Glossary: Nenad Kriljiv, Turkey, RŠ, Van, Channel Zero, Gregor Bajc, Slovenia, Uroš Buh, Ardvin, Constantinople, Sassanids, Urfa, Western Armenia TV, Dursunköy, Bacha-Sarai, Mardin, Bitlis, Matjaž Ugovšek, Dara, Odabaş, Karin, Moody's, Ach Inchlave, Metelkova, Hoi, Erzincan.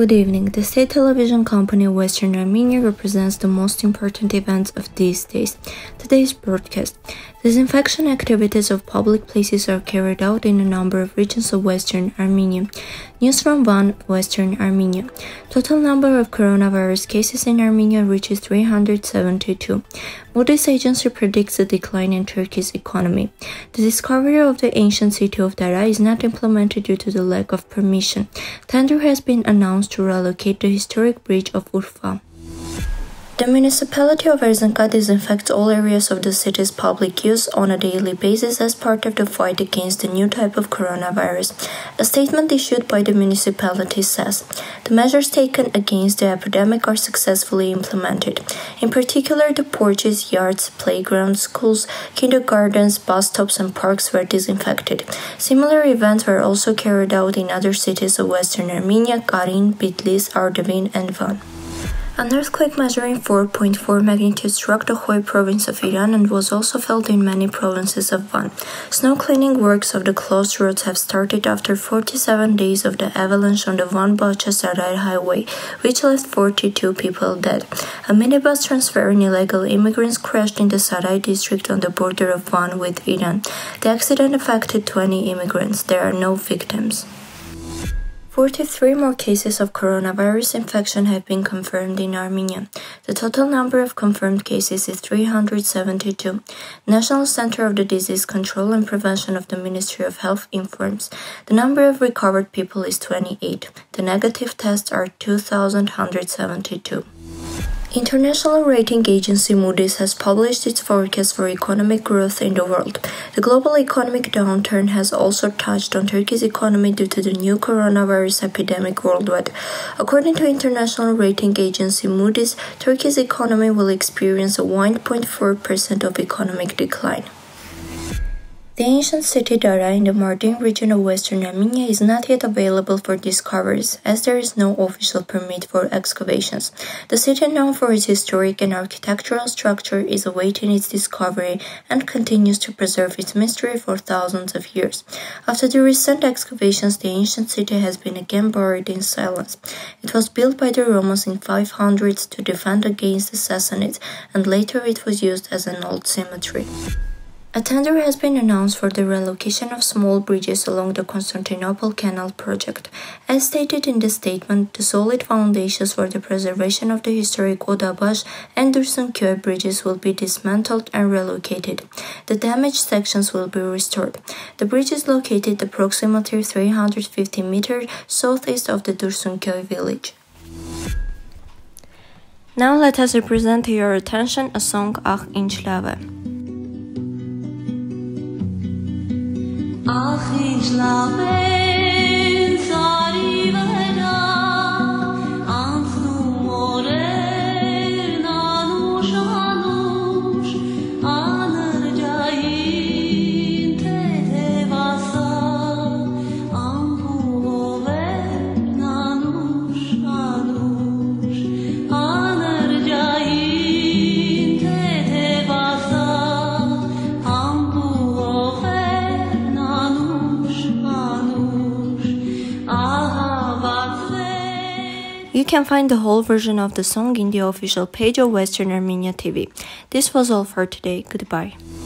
Good evening. The state television company Western Armenia represents the most important events of these days. Today's broadcast. Disinfection activities of public places are carried out in a number of regions of Western Armenia. News from Van, Western Armenia. Total number of coronavirus cases in Armenia reaches 372. Moody's agency predicts a decline in Turkey's economy. The discovery of the ancient city of Dara is not implemented due to the lack of permission. Tender has been announced to relocate the historic bridge of Urfa. The municipality of Erzincan disinfects all areas of the city's public use on a daily basis as part of the fight against the new type of coronavirus. A statement issued by the municipality says, "The measures taken against the epidemic are successfully implemented. In particular, the porches, yards, playgrounds, schools, kindergartens, bus stops and parks were disinfected." Similar events were also carried out in other cities of Western Armenia, Karin, Bitlis, Ardvin and Van. An earthquake measuring 4.4 magnitude struck the Hoi province of Iran and was also felt in many provinces of Van. Snow cleaning works of the closed roads have started after 47 days of the avalanche on the Van Bacha-Sarai highway, which left 42 people dead. A minibus transferring illegal immigrants crashed in the Sarai district on the border of Van with Iran. The accident affected 20 immigrants. There are no victims. 43 more cases of coronavirus infection have been confirmed in Armenia. The total number of confirmed cases is 372. National Center of the Disease Control and Prevention of the Ministry of Health informs. The number of recovered people is 28. The negative tests are 2,172. International rating agency Moody's has published its forecast for economic growth in the world. The global economic downturn has also touched on Turkey's economy due to the new coronavirus epidemic worldwide. According to international rating agency Moody's, Turkey's economy will experience a 1.4% of economic decline. The ancient city Dara in the Mardin region of Western Armenia is not yet available for discoveries, as there is no official permit for excavations. The city, known for its historic and architectural structure, is awaiting its discovery and continues to preserve its mystery for thousands of years. After the recent excavations, the ancient city has been again buried in silence. It was built by the Romans in 500s to defend against the Sassanids, and later it was used as an old cemetery. A tender has been announced for the relocation of small bridges along the Constantinople Canal project. As stated in the statement, the solid foundations for the preservation of the historic Odabaş and Dursunköy bridges will be dismantled and relocated. The damaged sections will be restored. The bridge is located approximately 350 meters southeast of the Dursunköy village. Now let us present to your attention a song, Ach Inchlave. Ach Inchlave You can find the whole version of the song in the official page of Western Armenia TV. This was all for today. Goodbye.